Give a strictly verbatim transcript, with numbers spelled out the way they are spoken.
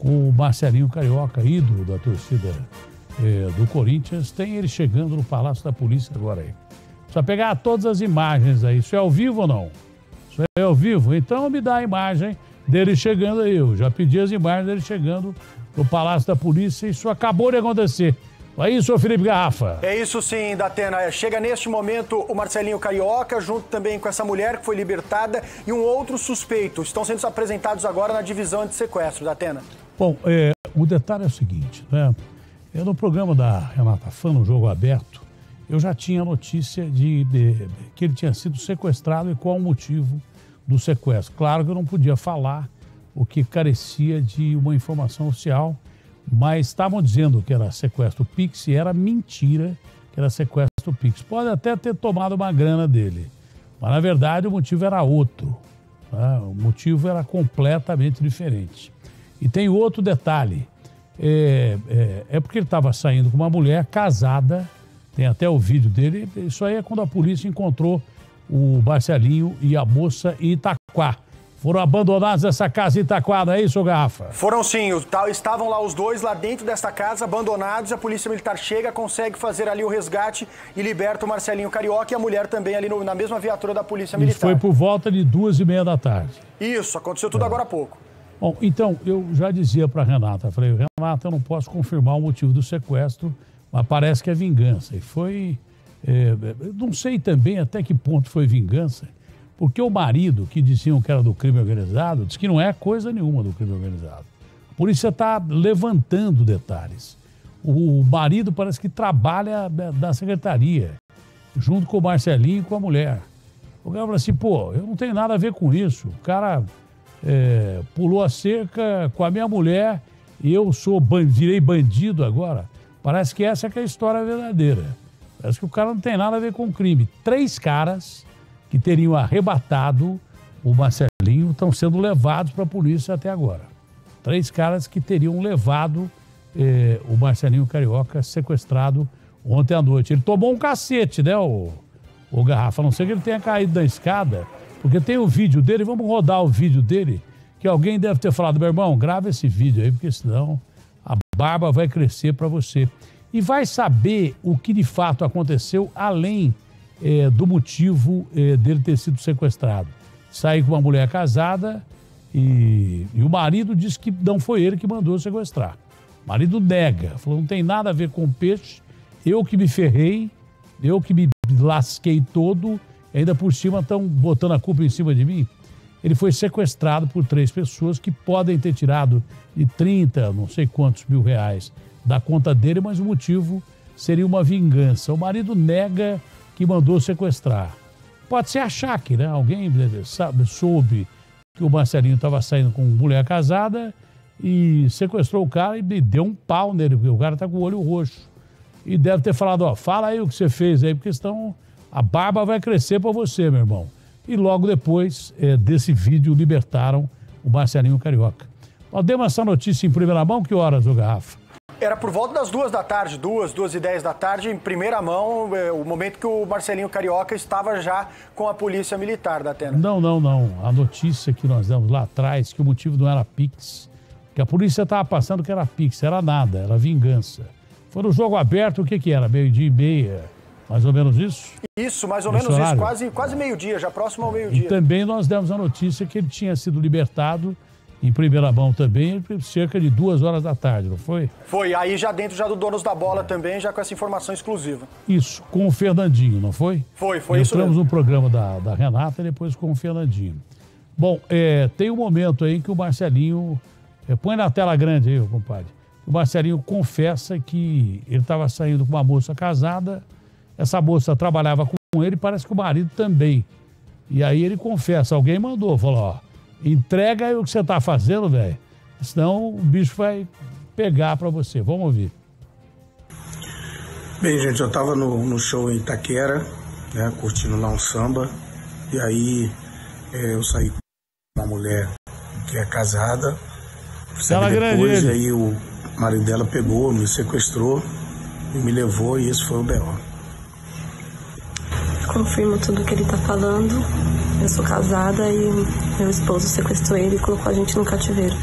O Marcelinho Carioca, ídolo da torcida é, do Corinthians, tem ele chegando no Palácio da Polícia agora aí. Precisa pegar todas as imagens aí. Isso é ao vivo ou não? Isso é ao vivo? Então me dá a imagem dele chegando aí. Eu já pedi as imagens dele chegando no Palácio da Polícia. Isso acabou de acontecer. É isso, Felipe Garrafa. É isso sim, Datena. Chega neste momento o Marcelinho Carioca, junto também com essa mulher que foi libertada e um outro suspeito. Estão sendo apresentados agora na divisão de sequestro, Datena. Bom, é, o detalhe é o seguinte, né? Eu, no programa da Renata Fã, no Jogo Aberto, eu já tinha notícia de, de, de que ele tinha sido sequestrado e qual o motivo do sequestro. Claro que eu não podia falar, o que carecia de uma informação oficial, mas estavam dizendo que era sequestro Pix e era mentira que era sequestro Pix. Pode até ter tomado uma grana dele, mas na verdade o motivo era outro, né? O motivo era completamente diferente. E tem outro detalhe, é, é, é porque ele estava saindo com uma mulher casada, tem até o vídeo dele, isso aí é quando a polícia encontrou o Marcelinho e a moça em Itaquá. Foram abandonados nessa casa em Itaquera, não é isso, Garrafa? Foram sim, estavam lá os dois, lá dentro desta casa, abandonados. A polícia militar chega, consegue fazer ali o resgate e liberta o Marcelinho Carioca e a mulher também ali no, na mesma viatura da polícia militar. Isso foi por volta de duas e meia da tarde. Isso, aconteceu tudo é. agora há pouco. Bom, então, eu já dizia para a Renata, falei, Renata, eu não posso confirmar o motivo do sequestro, mas parece que é vingança. E foi, é, não sei também até que ponto foi vingança, porque o marido, que diziam que era do crime organizado, diz que não é coisa nenhuma do crime organizado. A polícia está levantando detalhes. O marido parece que trabalha na secretaria, junto com o Marcelinho e com a mulher. O cara fala assim, pô, eu não tenho nada a ver com isso. O cara é, pulou a cerca com a minha mulher e eu sou ban- virei bandido agora. Parece que essa é, que é a história verdadeira. Parece que o cara não tem nada a ver com o crime. Três caras que teriam arrebatado o Marcelinho estão sendo levados para a polícia até agora. Três caras que teriam levado eh, o Marcelinho Carioca sequestrado ontem à noite. Ele tomou um cacete, né, o, o Garrafa? A não ser que ele tenha caído da escada, porque tem o vídeo dele, vamos rodar o vídeo dele, que alguém deve ter falado, meu irmão, grava esse vídeo aí, porque senão a barba vai crescer para você. E vai saber o que de fato aconteceu, além É, do motivo é, dele ter sido sequestrado. Saí com uma mulher casada e, e o marido disse que não foi ele que mandou sequestrar. O marido nega, falou, não tem nada a ver com o peixe, eu que me ferrei, eu que me lasquei todo, ainda por cima estão botando a culpa em cima de mim. Ele foi sequestrado por três pessoas que podem ter tirado de trinta, não sei quantos mil reais da conta dele, mas o motivo seria uma vingança. O marido nega que mandou sequestrar. Pode ser achaque, né? Alguém sabe, soube que o Marcelinho estava saindo com uma mulher casada e sequestrou o cara e deu um pau nele, porque o cara está com o olho roxo. E deve ter falado, ó, fala aí o que você fez aí, porque senão a barba vai crescer para você, meu irmão. E logo depois é, desse vídeo libertaram o Marcelinho Carioca. Nós demos essa notícia em primeira mão, que horas, ô Garrafa? Era por volta das duas da tarde, duas, duas e dez da tarde, em primeira mão, é, o momento que o Marcelinho Carioca estava já com a polícia militar, Datena. Não, não, não. A notícia que nós demos lá atrás, que o motivo não era Pix, que a polícia estava passando que era Pix, era nada, era vingança. Foi no Jogo Aberto, o que que era? Meio-dia e meia, mais ou menos isso? Isso, mais ou Esse menos horário. isso, quase, quase meio-dia, já próximo ao meio-dia. E também nós demos a notícia que ele tinha sido libertado, em primeira mão também, cerca de duas horas da tarde, não foi? Foi, aí já dentro já do Donos da Bola também, já com essa informação exclusiva. Isso, com o Fernandinho, não foi? Foi, foi isso mesmo. Entramos no programa da, da Renata e depois com o Fernandinho. Bom, é, tem um momento aí que o Marcelinho, é, põe na tela grande aí, compadre, o Marcelinho confessa que ele estava saindo com uma moça casada, essa moça trabalhava com ele, parece que o marido também. E aí ele confessa, alguém mandou, falou, ó, entrega aí o que você está fazendo, velho, senão o bicho vai pegar para você. Vamos ouvir. Bem, gente, eu estava no, no show em Itaquera, né, curtindo lá um samba, e aí é, eu saí com uma mulher que é casada. Ela depois, grande. Aí o marido dela pegou, me sequestrou e me levou, e esse foi o B O. Confirmo tudo que ele está falando. Eu sou casada e meu esposo sequestrou ele e colocou a gente no cativeiro.